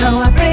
so I pray.